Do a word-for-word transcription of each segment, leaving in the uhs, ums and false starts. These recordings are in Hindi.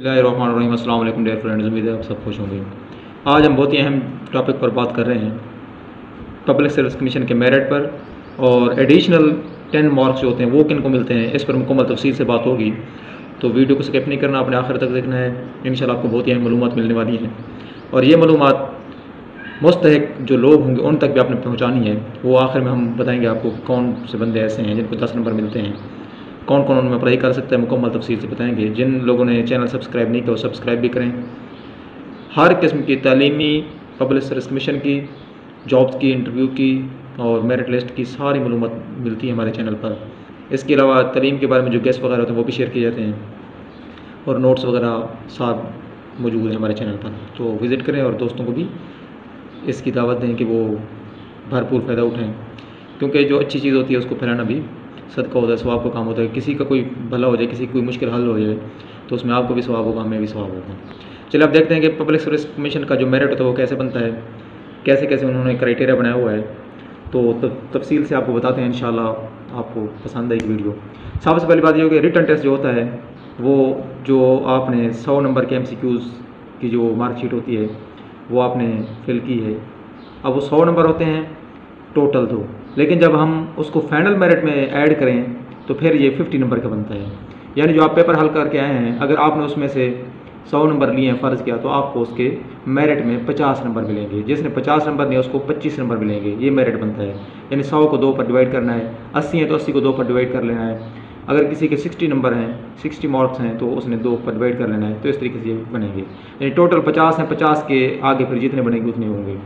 बिस्मिल्लाहिर्रहमानिर्रहीम। अस्सलाम वालेकुम डियर फ्रेंड्स, उम्मीद है आप सब खुश होंगे। आज हम बहुत ही अहम टॉपिक पर बात कर रहे हैं, पब्लिक सर्विस कमीशन के मेरिट पर, और एडिशनल टेन मार्क्स जो होते हैं वो किन को मिलते हैं, इस पर मुकम्मल तफसील से बात होगी। तो वीडियो को स्किप नहीं करना, अपने आखिर तक देखना है। इंशाल्लाह आपको बहुत ही अहम मालूमात मिलने वाली हैं, और ये मालूमात मुस्तहक जो लोग होंगे उन तक भी आपने पहुँचानी है। वो आखिर में हम बताएँगे आपको कौन से बंदे ऐसे हैं जिनको दस नंबर मिलते हैं, कौन कौन उनमें अप्लाई कर सकता है, मुकम्मल तफसील से बताएंगे। जिन लोगों ने चैनल सब्सक्राइब नहीं किया वो सब्सक्राइब भी करें। हर किस्म की तालीमी, पब्लिक सर्विस कमीशन की, जॉब्स की, इंटरव्यू की और मेरिट लिस्ट की सारी मालूमात मिलती है हमारे चैनल पर। इसके अलावा तालीम के बारे में जो गेस्ट वगैरह होते हैं वो भी शेयर किए जाते हैं, और नोट्स वगैरह साथ मौजूद हैं हमारे चैनल पर। तो विज़िट करें और दोस्तों को भी इसकी दावत दें कि वो भरपूर फ़ायदा उठाएँ, क्योंकि जो अच्छी चीज़ होती है उसको फैलाना भी सदका होता है, सवाब का काम होता है। किसी का कोई भला हो जाए, किसी की कोई मुश्किल हल हो जाए तो उसमें आपको भी सवाब होगा, हमें भी सवाब होगा। चलिए आप देखते हैं कि पब्लिक सर्विस कमीशन का जो मेरिट होता है वो कैसे बनता है, कैसे कैसे उन्होंने क्राइटेरिया बनाया हुआ है। तो तफसील से आपको बताते हैं, इंशाल्लाह आपको पसंद आएगी वीडियो। सबसे पहली बात ये होगी रिटन टेस्ट जो होता है वो, जो आपने सौ नंबर के एम सी क्यूज़ की जो मार्कशीट होती है वो आपने फिल की है। अब वो सौ नंबर होते हैं टोटल दो, लेकिन जब हम उसको फाइनल मेरिट में ऐड करें तो फिर ये पचास नंबर का बनता है। यानी जो आप पेपर हल करके आए हैं, अगर आपने उसमें से सौ नंबर लिए हैं फ़र्ज़ किया, तो आपको उसके मेरिट में पचास नंबर मिलेंगे। जिसने पचास नंबर लिए उसको पच्चीस नंबर मिलेंगे, ये मेरिट बनता है। यानी सौ को दो पर डिवाइड करना है, अस्सी है तो अस्सी को दो पर डिवाइड कर लेना है। अगर किसी के साठ नंबर हैं, साठ मार्क्स हैं, तो उसने दो पर डिवाइड कर लेना है। तो इस तरीके से ये बनेंगे, यानी टोटल पचास हैं, पचास के आगे फिर जितने बनेंगे उतने होंगे।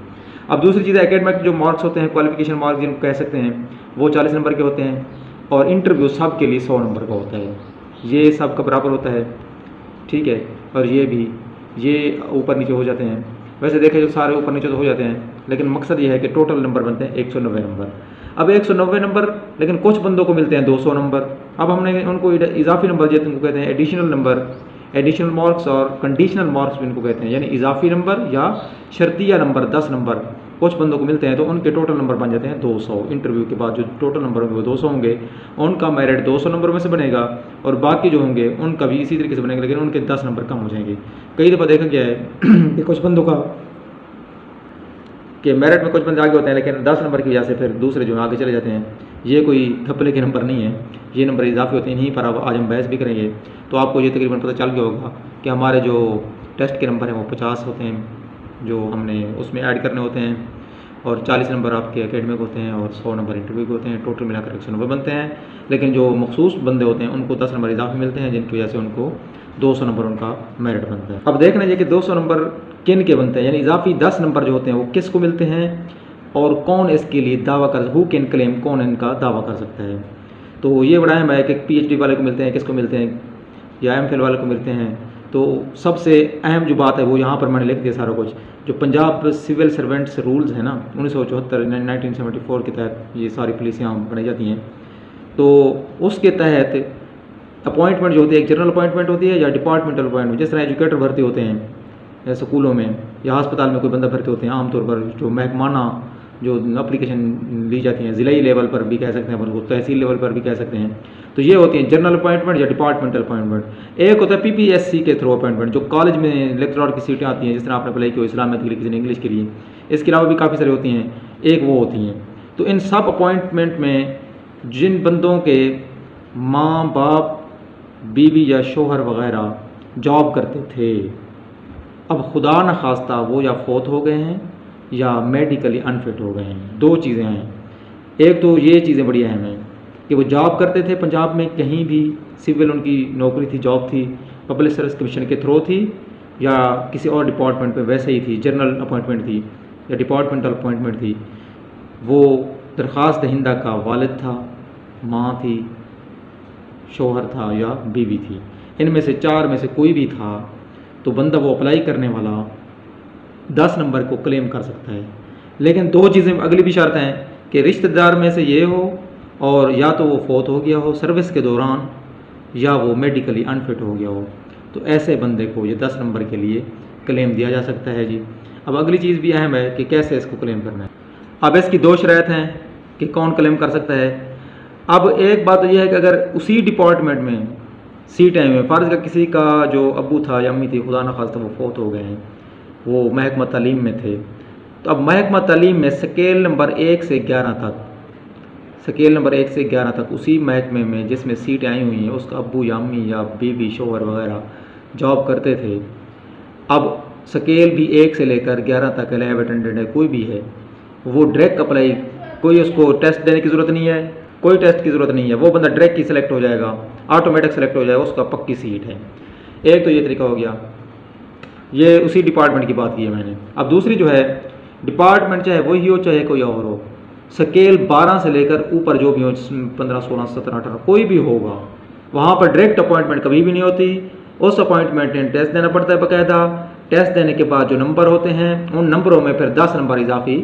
अब दूसरी चीज़, एकेडमिक जो मार्क्स होते हैं, क्वालिफिकेशन मार्क्स जिनको कह सकते हैं, वो चालीस नंबर के होते हैं, और इंटरव्यू सब के लिए सौ नंबर का होता है। ये सब का बराबर होता है, ठीक है, और ये भी, ये ऊपर नीचे हो जाते हैं। वैसे देखें जो सारे ऊपर नीचे तो हो जाते हैं, लेकिन मकसद ये है कि टोटल नंबर बनते हैं एक सौ नब्बे नंबर। अब एक सौ नब्बे नंबर, लेकिन कुछ बंदों को मिलते हैं दो सौ नंबर। अब हमने उनको इजाफी नंबर दिए, उनको कहते हैं एडिशनल नंबर, एडिशनल मार्क्स, और कंडीशनल मार्क्स भी इनको कहते हैं, यानी इजाफी नंबर या शर्तिया नंबर दस नंबर कुछ बंदों को मिलते हैं। तो उनके टोटल नंबर बन जाते हैं दो सौ। इंटरव्यू के बाद जो टोटल नंबर होंगे वो दो सौ होंगे, उनका मेरिट दो सौ नंबर में से बनेगा, और बाकी जो होंगे उनका भी इसी तरीके से बनेगा, लेकिन उनके दस नंबर कम हो जाएंगे। कई दफ़ा देखा गया है कि कुछ बंदों का कि मेरिट में कुछ बंदे आगे होते हैं, लेकिन दस नंबर की वजह से फिर दूसरे जो आगे चले जाते हैं। ये कोई थप्पले के नंबर नहीं है, ये नंबर इजाफे होते हैं। नहीं पर अब आज हम बहस भी करेंगे, तो आपको ये तकरीबन पता चल गया होगा कि हमारे जो टेस्ट के नंबर हैं वो पचास होते हैं, जो हमने उसमें ऐड करने होते हैं, और चालीस नंबर आपके एकेडमिक होते हैं, और सौ नंबर इंटरव्यू के होते हैं। टोटल मिलाकर एक सौ नब्बे बनते हैं, लेकिन जो मखसूस बंदे होते हैं उनको दस नंबर इजाफे मिलते हैं, जिनकी वजह से उनको दो सौ नंबर उनका मेरिट बनता है। अब देख लीजिए कि दो सौ नंबर किन के बनते हैं, यानी इजाफी दस नंबर जो होते हैं वो किस को मिलते हैं, और कौन इसके लिए दावा कर, हु कैन क्लेम, कौन इनका दावा कर सकता है। तो ये बड़ा अहम है कि पीएचडी वाले को मिलते हैं, किसको मिलते हैं, या एमफिल वाले को मिलते हैं। तो सबसे अहम जो बात है वो यहाँ पर मैंने लिख दिया सारा कुछ, जो पंजाब सिविल सर्वेंट्स रूल्स है ना, उन्नीस सौ चौहत्तर नाइनटीन सेवेंटी फोर के तहत ये सारी पॉलिसियाँ बनाई जाती हैं। तो उसके तहत अपॉइंटमेंट जो होती है, एक जनरल अपॉइंटमेंट होती है या डिपार्टमेंटल अपॉइंटमेंट। जिस तरह एजुकेटर भर्ती होते हैं स्कूलों में या हस्पताल में कोई बंदा भर्ती होते हैं, आमतौर पर जो महकमाना जो एप्लीकेशन ली जाती हैं, ज़िलाई लेवल पर भी कह सकते हैं, बल्कि तहसील लेवल पर भी कह सकते हैं, तो ये होती हैं जनरल अपॉइंटमेंट या डिपार्टमेंटल अपॉइंटमेंट। एक होता है पीपीएससी के थ्रू अपॉइंटमेंट, जो कॉलेज में लेक्चरर की सीटें आती हैं, जिस तरह आपने अप्लाई किया इस्लामिक के लिए, किसी ने इंग्लिश के लिए, इसके अलावा भी काफ़ी सारी होती हैं, एक वो होती हैं। तो इन सब अपॉइंटमेंट में जिन बंदों के माँ बाप, बीवी या शोहर वगैरह जॉब करते थे, अब खुदा न खास्ता वो या फौत हो गए हैं या मेडिकली अनफिट हो गए हैं। दो चीज़ें हैं, एक तो ये चीज़ें बड़ी अहम हैं कि वो जॉब करते थे पंजाब में कहीं भी, सिविल उनकी नौकरी थी, जॉब थी, पब्लिक सर्विस कमीशन के थ्रू थी या किसी और डिपार्टमेंट पे, वैसे ही थी, जनरल अपॉइंटमेंट थी या डिपार्टमेंटल अपॉइंटमेंट थी। वो दरख्वास्त दहिंदा का वालिद था, माँ थी, शोहर था या बीवी थी, इनमें से चार में से कोई भी था, तो बंदा वो अप्लाई करने वाला दस नंबर को क्लेम कर सकता है। लेकिन दो चीज़ें अगली भी शर्त हैं कि रिश्तेदार में से ये हो, और या तो वो फौत हो गया हो सर्विस के दौरान, या वो मेडिकली अनफिट हो गया हो, तो ऐसे बंदे को ये दस नंबर के लिए क्लेम दिया जा सकता है जी। अब अगली चीज़ भी अहम है कि कैसे इसको क्लेम करना है। अब इसकी दो शरात हैं कि कौन क्लेम कर सकता है। अब एक बात यह है कि अगर उसी डिपार्टमेंट में सी टाइम में फ़र्ज़ का किसी का जो अबू था या अम्मी थी, खुदा न खास्ता वो फौत हो गए हैं, वो महकमा तालीम में थे, तो अब महकमा तालीम में स्केल नंबर एक से ग्यारह तक स्केल नंबर एक से ग्यारह तक उसी महकमे में जिसमें सीटें आई हुई हैं उसका अबू या अम्मी या बीवी शोहर वगैरह जॉब करते थे। अब स्केल भी एक से लेकर ग्यारह तक लैब अटेंडेंट है कोई भी है, वो डायरेक्ट अप्लाई, कोई उसको टेस्ट देने की ज़रूरत नहीं है, कोई टेस्ट की ज़रूरत नहीं है, वो बंदा डायरेक्ट ही सिलेक्ट हो जाएगा, ऑटोमेटिक सिलेक्ट हो जाएगा, उसका पक्की सीट है। एक तो ये तरीका हो गया, ये उसी डिपार्टमेंट की बात की है मैंने। अब दूसरी जो है, डिपार्टमेंट चाहे वही हो चाहे कोई और हो, स्केल बारह से लेकर ऊपर जो भी हो, पंद्रह सोलह सत्रह अठारह कोई भी होगा, वहाँ पर डायरेक्ट अपॉइंटमेंट कभी भी नहीं होती। उस अपॉइंटमेंट में टेस्ट देना पड़ता है बाकायदा, टेस्ट देने के बाद जो नंबर होते हैं उन नंबरों में फिर दस नंबर इजाफी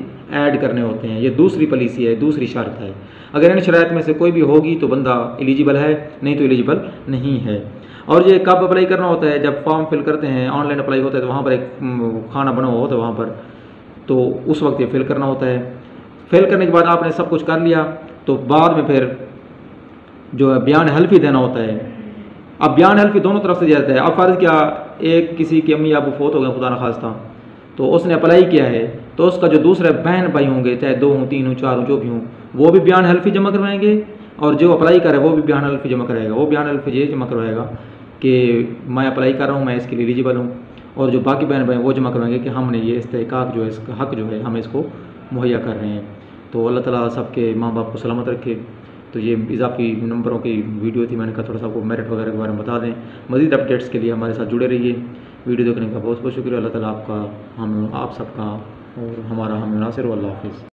ऐड करने होते हैं। ये दूसरी पॉलिसी है, दूसरी शर्त है। अगर इन शराइत में से कोई भी होगी तो बंदा एलिजिबल है, नहीं तो एलिजिबल नहीं है। और ये कब अप्लाई करना होता है, जब फॉर्म फिल करते हैं, ऑनलाइन अप्लाई होता है, तो वहाँ पर एक खाना बना हुआ होता है वहाँ पर, तो उस वक्त ये फिल करना होता है। फिल करने के बाद आपने सब कुछ कर लिया तो बाद में फिर जो है बयान हल्फी देना होता है। अब बयान हल्फी दोनों तरफ से दिया जाता है। अब फ़र्ज़ क्या एक किसी की अम्मी अबू फौत हो गए खुदा न खास्ता, तो उसने अप्लाई किया है, तो उसका जो दूसरे बहन भाई होंगे, चाहे दो हों तीन हों चार हों जो भी हों, वो भी बयान हल्फी जमा करवाएंगे, और जो अप्लाई करे वो भी बयान हल्फी जमा कराएगा। वो बयान हल्फी ये जमा करवाएगा कि मैं अप्लाई कर रहा हूँ, मैं इसके लिए एलिजिबल हूँ, और जो बाकी बहन भाई वो जमा करवाएंगे कि हमने ये इस्तेहक़ाक़ जो है, इसका हक़ जो है, हम इसको मुहैया कर रहे हैं। तो अल्लाह ताला सबके माँ बाप को सलामत रखे। तो ये इजाफी नंबरों की वीडियो थी, मैंने कहा थोड़ा सा आपको मेरिट वगैरह के बारे में बता दें। मज़ीद अपडेट्स के लिए हमारे साथ जुड़े रहिए। वीडियो देखने का बहुत बहुत शुक्रिया। अल्लाह ताला आपका, हम आप सबका और हमारा हम नासिर। अल्लाह हाफ़िज़।